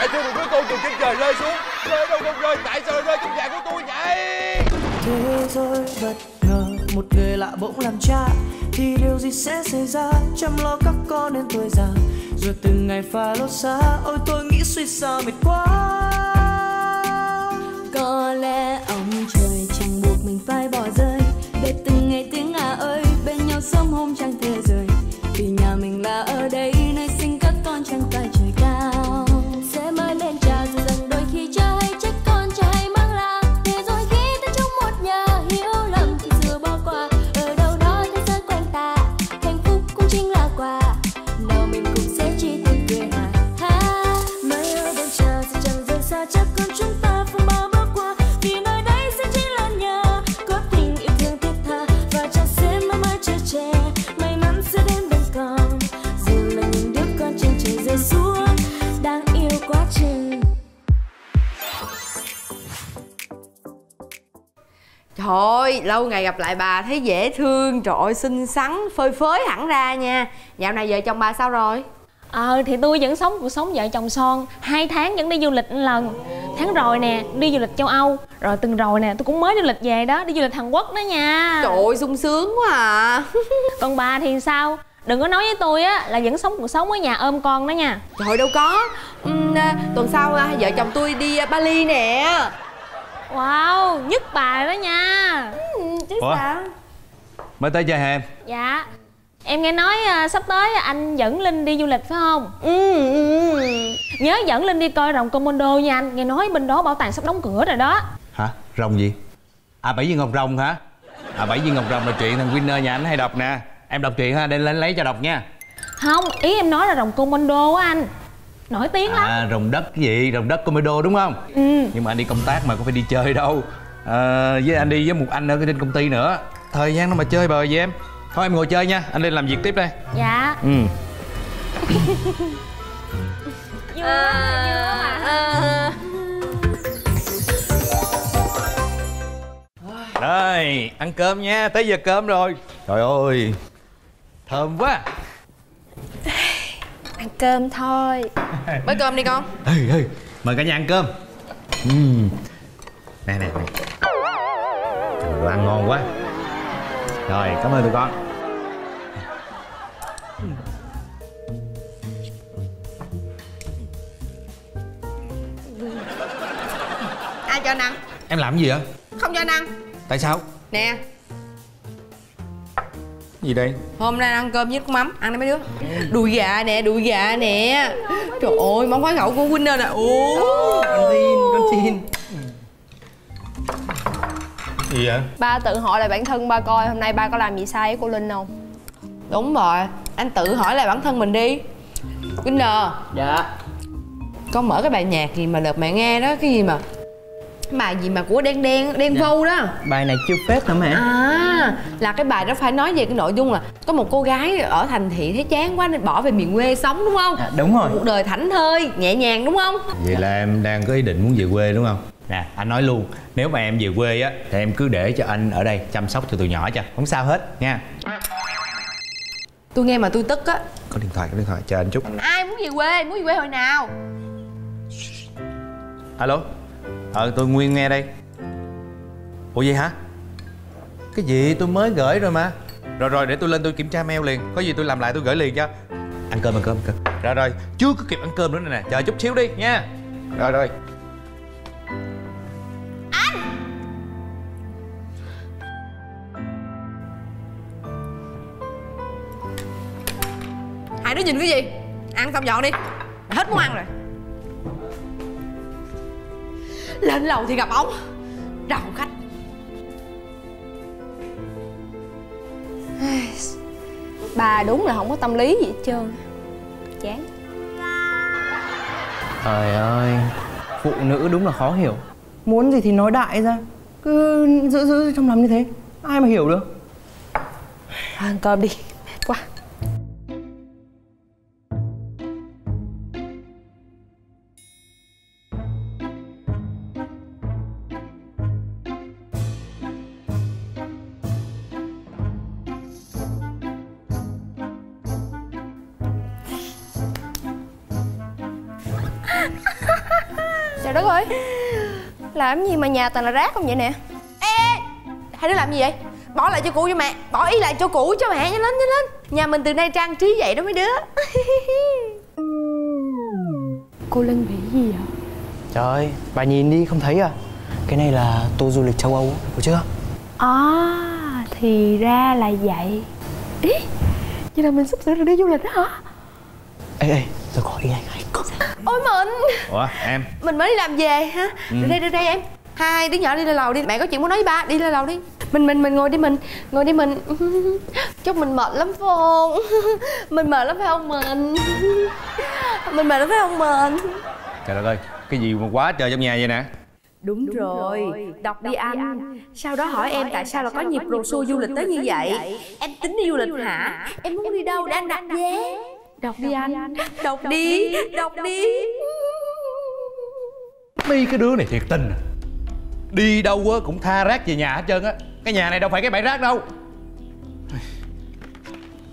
Tại sao được với tôi từ trên trời rơi xuống? Rơi đâu không rơi, tại sao rơi trong nhà của tôi vậy? Thế rồi bất ngờ một người lạ bỗng làm cha thì điều gì sẽ xảy ra? Chăm lo các con đến tuổi già rồi từng ngày pha lốt xa. Ôi tôi nghĩ suy sao mệt quá. Có lẽ ông trời chẳng buộc mình phải bỏ rơi để từng ngày tiếng à ơi bên nhau sớm hôm chẳng thể rời, vì nhà mình là ở đây nơi sinh các con chẳng tài trời cao sẽ mãi lên cha dù rằng đôi khi cha hay trách con, cha hay mang lạc. Thế rồi khi ta chung một nhà hiểu lầm thì xưa bỏ qua, ở đâu đó thế giới quanh ta hạnh phúc cũng chính là quà. Nào mình cũng sẽ chỉ tình cười hà ha mấy ở đêm chờ dù chẳng rời xa chắc con chúng ta. Thôi lâu ngày gặp lại bà thấy dễ thương, trời ơi xinh xắn phơi phới hẳn ra nha. Dạo này vợ chồng bà sao rồi? Thì tôi vẫn sống cuộc sống vợ chồng son, 2 tháng vẫn đi du lịch 1 lần. Tháng rồi nè đi du lịch châu Âu, rồi tuần rồi nè tôi cũng mới du lịch về đó, đi du lịch Hàn Quốc đó nha. Trời ơi sung sướng quá à. Còn bà thì sao? Đừng có nói với tôi á là vẫn sống cuộc sống ở nhà ôm con đó nha. Trời đâu có. Tuần sau vợ chồng tôi đi Bali nè. Wow, nhất bà đó nha. Chứ ủa? Sao? Mới tới chơi hả em? Dạ. Em nghe nói sắp tới anh dẫn Linh đi du lịch phải không? Nhớ dẫn Linh đi coi rồng komodo nha anh. Nghe nói bên đó bảo tàng sắp đóng cửa rồi đó. Hả? Rồng gì? À, 7 viên ngọc rồng hả? À, 7 viên ngọc rồng là chuyện thằng Winner nhà anh hay đọc nè. Em đọc truyện ha, để lên lấy cho đọc nha. Không, ý em nói là rồng komodo á anh, nổi tiếng lắm. À rồng đất cái gì, rồng đất komodo đúng không? Nhưng mà anh đi công tác mà có phải đi chơi đâu. Với anh đi với một anh ở trên công ty nữa, thời gian nó mà chơi bời vậy em. Thôi em ngồi chơi nha, anh lên làm việc tiếp đây. Dạ. Vui quá mà. Đây, ăn cơm nha, tới giờ cơm rồi. Trời ơi, thơm quá. Ăn cơm thôi. Bới cơm đi con. Ê, mời cả nhà ăn cơm. Nè. Đồ ăn ngon quá. Rồi, cảm ơn tụi con. Ai cho anh ăn? Em làm cái gì vậy? Không cho anh ăn. Tại sao? Nè. Gì đây? Hôm nay ăn cơm với nước mắm, ăn đi mấy đứa. Đùi gà nè. Trời ơi, món khoái khẩu của Winner nè. Con tin. Gì vậy? Ba tự hỏi lại bản thân ba coi hôm nay ba có làm gì sai với cô Linh không? Đúng rồi, anh tự hỏi lại bản thân mình đi. Winner. Dạ. Con mở cái bài nhạc gì mà đợt mẹ nghe đó, cái gì mà bài gì mà của đen dạ. Vô đó bài này chưa phết hả mẹ? Là cái bài đó phải nói về cái nội dung là có một cô gái ở thành thị thấy chán quá nên bỏ về miền quê sống đúng không? Đúng rồi, cuộc đời thảnh thơi nhẹ nhàng đúng không? Vậy là em đang có ý định muốn về quê đúng không? Nè anh nói luôn, nếu mà em về quê á thì em cứ để cho anh ở đây chăm sóc cho tụi nhỏ cho, không sao hết nha. Tôi nghe mà tôi tức á. Có điện thoại chờ anh chút. Ai muốn về quê? Muốn về quê hồi nào? Alo. Tôi Nguyên nghe đây. Ủa vậy hả? Cái gì tôi mới gửi rồi mà. Rồi để tôi lên tôi kiểm tra mail liền. Có gì tôi làm lại tôi gửi liền cho. Ăn cơm. Rồi chưa có kịp ăn cơm nữa nè. Chờ chút xíu đi nha. Rồi anh. Hai đứa nhìn cái gì? Ăn xong dọn đi. Hết muốn ăn rồi. Lên lầu thì gặp ổng, ra phòng khách. Bà đúng là không có tâm lý gì hết trơn. Chán. Trời ơi, phụ nữ đúng là khó hiểu. Muốn gì thì nói đại ra, cứ giữ trong lòng như thế, ai mà hiểu được. Ăn cơm đi, qua. Trời đất ơi, làm gì mà nhà toàn là rác không vậy nè. Ê, hai đứa làm gì vậy? Bỏ lại chỗ cũ cho mẹ. Bỏ ý lại chỗ cũ cho mẹ, nhanh lên nhanh lên. Nhà mình từ nay trang trí vậy đó mấy đứa. Cô Linh bị gì vậy? Trời ơi, bà nhìn đi không thấy à? Cái này là tour du lịch châu Âu, hiểu chưa? À, thì ra là vậy. Ý, vậy là mình sắp sửa được đi du lịch đó hả? Ê, tôi gọi đi anh hay con. Ôi mình. Ủa, em. Mình mới đi làm về hả? Ừ. Đi đây em. Hai đứa nhỏ đi lên lầu đi, mẹ có chuyện muốn nói với ba, đi lên lầu đi. Mình ngồi đi mình. Chúc mình mệt lắm phải không? Mình mệt lắm phải không mình? Mình mệt lắm phải không mình? Trời đất ơi, cái gì mà quá trời trong nhà vậy nè. Đúng rồi, đọc đi anh. Sau đó hỏi em tại sao là có nhiều brochure du lịch tới như vậy. Em tính đi du lịch hả? Em muốn đi đâu để anh đặt vé? Đọc đi anh. Đọc đi. Mấy cái đứa này thiệt tình. Đi đâu cũng tha rác về nhà hết trơn á. Cái nhà này đâu phải cái bãi rác đâu.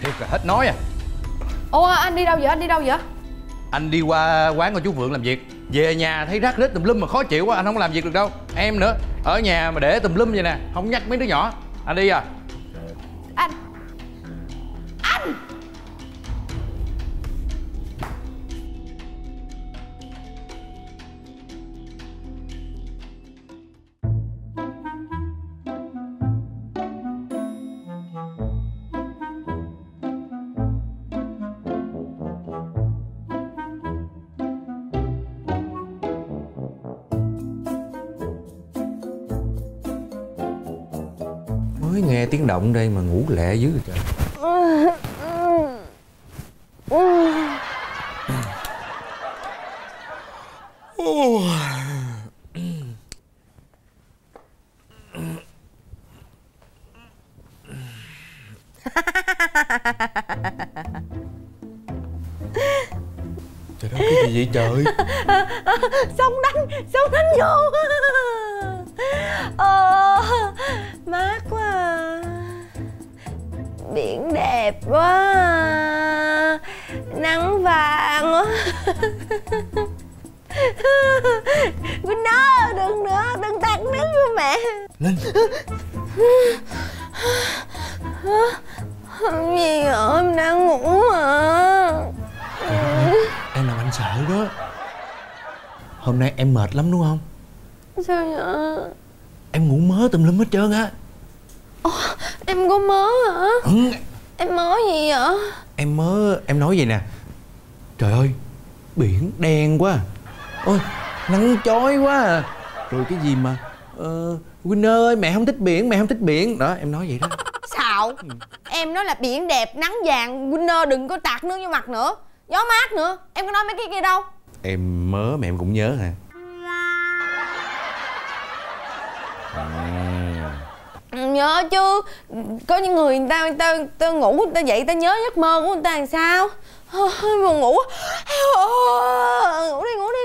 Thiệt là hết nói à. Ủa anh đi đâu vậy? Anh đi qua quán của chú Phượng làm việc. Về nhà thấy rác rết tùm lum mà khó chịu quá, anh không làm việc được đâu. Em nữa, ở nhà mà để tùm lum vậy nè, không nhắc mấy đứa nhỏ. Anh đi à. Anh mới nghe tiếng động đây mà ngủ lẹ dữ trời. Trời đất, cái gì vậy trời? Xong đánh vô. Mát quá à. Biển đẹp quá à. Nắng vàng quá. Quỳnh đó, đừng nữa, đừng tạt nước cho mẹ Linh. Không gì nữa, em đang ngủ mà. Em làm anh sợ đó. Hôm nay em mệt lắm đúng không? Sao vậy? Em ngủ mớ tùm lum hết trơn á. Em có mớ hả? Ừ. Em mớ gì vậy? Em nói vậy nè. Trời ơi, biển đen quá. Ôi, nắng chói quá à. Rồi cái gì mà Winner ơi, mẹ không thích biển. Đó, em nói vậy đó. Xạo. Em nói là biển đẹp, nắng vàng. Winner đừng có tạt nước vô mặt nữa. Gió mát nữa. Em có nói mấy cái kia đâu. Em mớ mà em cũng nhớ hả? Nhớ chứ. Có những người người ta ngủ, người ta dậy, người ta nhớ giấc mơ của người ta làm sao. Buồn ngủ. Ngủ đi.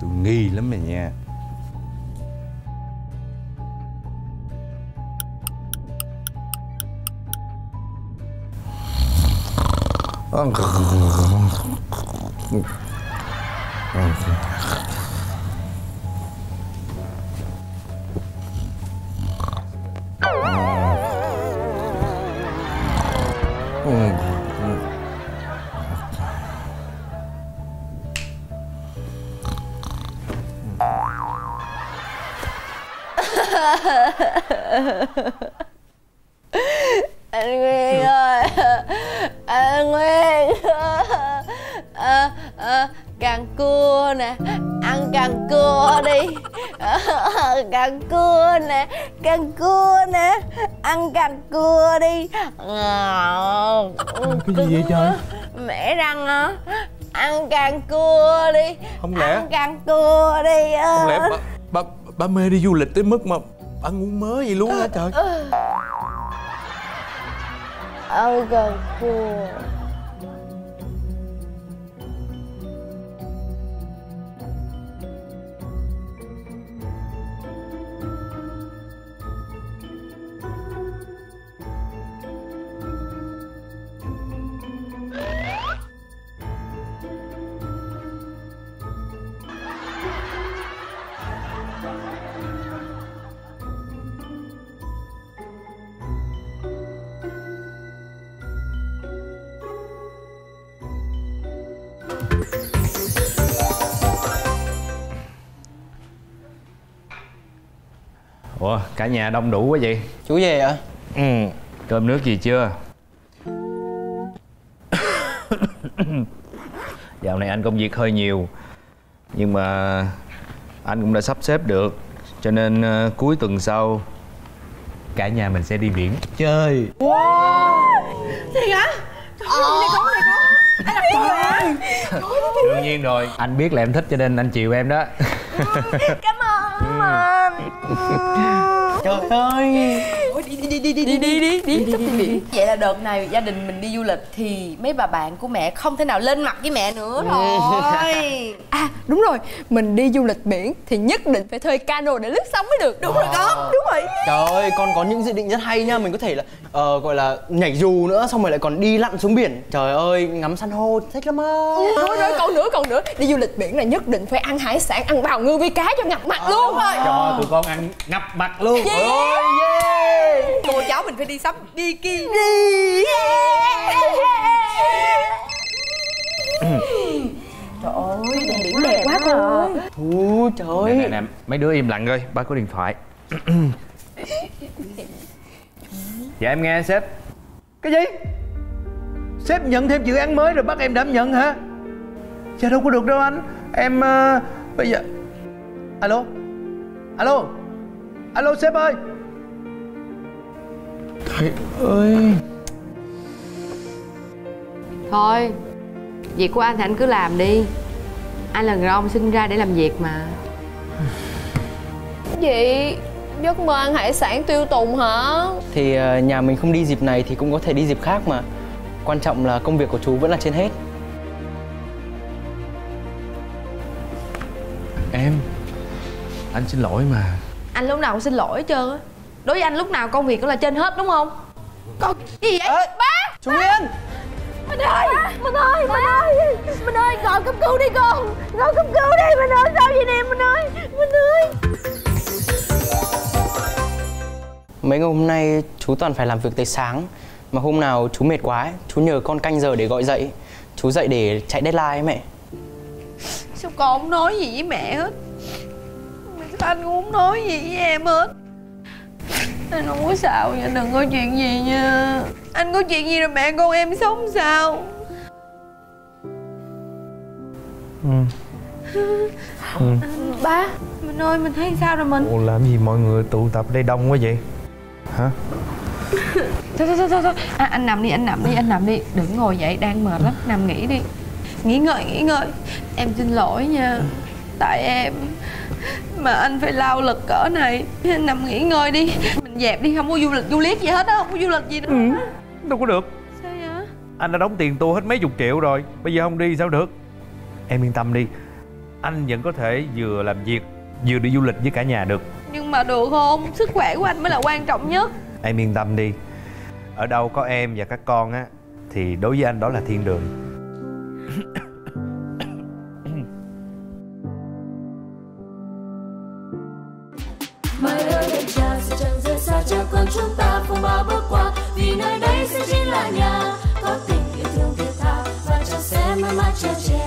Tôi nghi lắm rồi nha. Anh Nguyên ơi, anh Nguyên. Càng cua nè, ăn càng cua đi. Càng cua nè, ăn càng cua đi. Cái gì vậy trời? Mẻ răng hả? Ăn càng cua đi. Không lẽ? Ăn càng cua đi. Không lẽ ba mê đi du lịch tới mức mà bà ngủ mớ gì luôn hả trời? Ăn càng cua. Ủa, cả nhà đông đủ quá vậy? Chú về hả? Ừ. Cơm nước gì chưa? Dạo này anh công việc hơi nhiều, nhưng mà anh cũng đã sắp xếp được, cho nên cuối tuần sau cả nhà mình sẽ đi biển chơi. Wow. Thiệt hả? Đương nhiên rồi, anh biết là em thích cho nên anh chiều em đó. Cảm ơn anh. Trời ơi. Đi. Vậy là đợt này gia đình mình đi du lịch thì mấy bà bạn của mẹ không thể nào lên mặt với mẹ nữa rồi. À đúng rồi, mình đi du lịch biển thì nhất định phải thuê cano để lướt sóng mới được. Đúng rồi con, đúng rồi. Trời ơi, con có những dự định rất hay nha. Mình có thể là gọi là nhảy dù nữa, xong rồi lại còn đi lặn xuống biển. Trời ơi, ngắm san hô thích lắm á. Rồi còn nữa, đi du lịch biển là nhất định phải ăn hải sản, ăn bào ngư với cá cho ngập mặt luôn rồi. Cho tụi con ăn ngập mặt luôn. Cô cháu mình phải đi sắm bikini. Trời ơi, đèn biển đẹp quá rồi. Ôi trời ơi. Nè, mấy đứa im lặng coi, ba có điện thoại. Dạ em nghe sếp. Cái gì? Sếp nhận thêm dự án mới rồi bắt em đảm nhận hả? Dạ đâu có được đâu anh. Em bây giờ... Alo? Alo? Alo sếp ơi. Trời ơi. Thôi, việc của anh thì anh cứ làm đi. Anh là người ông sinh ra để làm việc mà. Vậy giấc mơ ăn hải sản tiêu tùng hả? Thì nhà mình không đi dịp này thì cũng có thể đi dịp khác mà. Quan trọng là công việc của chú vẫn là trên hết. Em, anh xin lỗi mà. Anh lúc nào cũng xin lỗi hết trơn á. Đối với anh lúc nào công việc cũng là trên hết đúng không? Con gì vậy? Ê, ba! Chú Nguyên! Mình ơi! Gọi cấp cứu đi con! Gọi cấp cứu đi! Mình ơi! Sao vậy nè! Mình ơi! Mấy ngày hôm nay chú toàn phải làm việc tới sáng. Mà hôm nào chú mệt quá, chú nhờ con canh giờ để gọi dậy. Chú dậy để chạy deadline mẹ. Sao con không nói gì với mẹ hết? Anh cũng không nói gì với em hết. Anh không có xạo nha, đừng có chuyện gì nha. Anh có chuyện gì rồi mẹ con em sống sao? Ba, mình ơi, mình thấy sao rồi mình? Ủa làm gì mọi người tụ tập đây đông quá vậy? Hả? Thôi. À, anh nằm đi. Đừng ngồi dậy, đang mệt lắm, nằm nghỉ đi. Nghỉ ngơi. Em xin lỗi nha. Tại em mà anh phải lao lực cỡ này. Nằm nghỉ ngơi đi. Mình dẹp đi, không có du lịch, du liếc gì hết á. Không có du lịch gì đâu. Đâu có được. Sao vậy? Anh đã đóng tiền tour hết mấy chục triệu rồi. Bây giờ không đi sao được. Em yên tâm đi. Anh vẫn có thể vừa làm việc vừa đi du lịch với cả nhà được. Nhưng mà được không? Sức khỏe của anh mới là quan trọng nhất. Em yên tâm đi. Ở đâu có em và các con á thì đối với anh đó là thiên đường. Cho con chúng ta cùng bao bước qua, vì nơi đây sẽ chính là nhà có tình yêu thương thiết tha và cho sẽ mãi mãi trao che.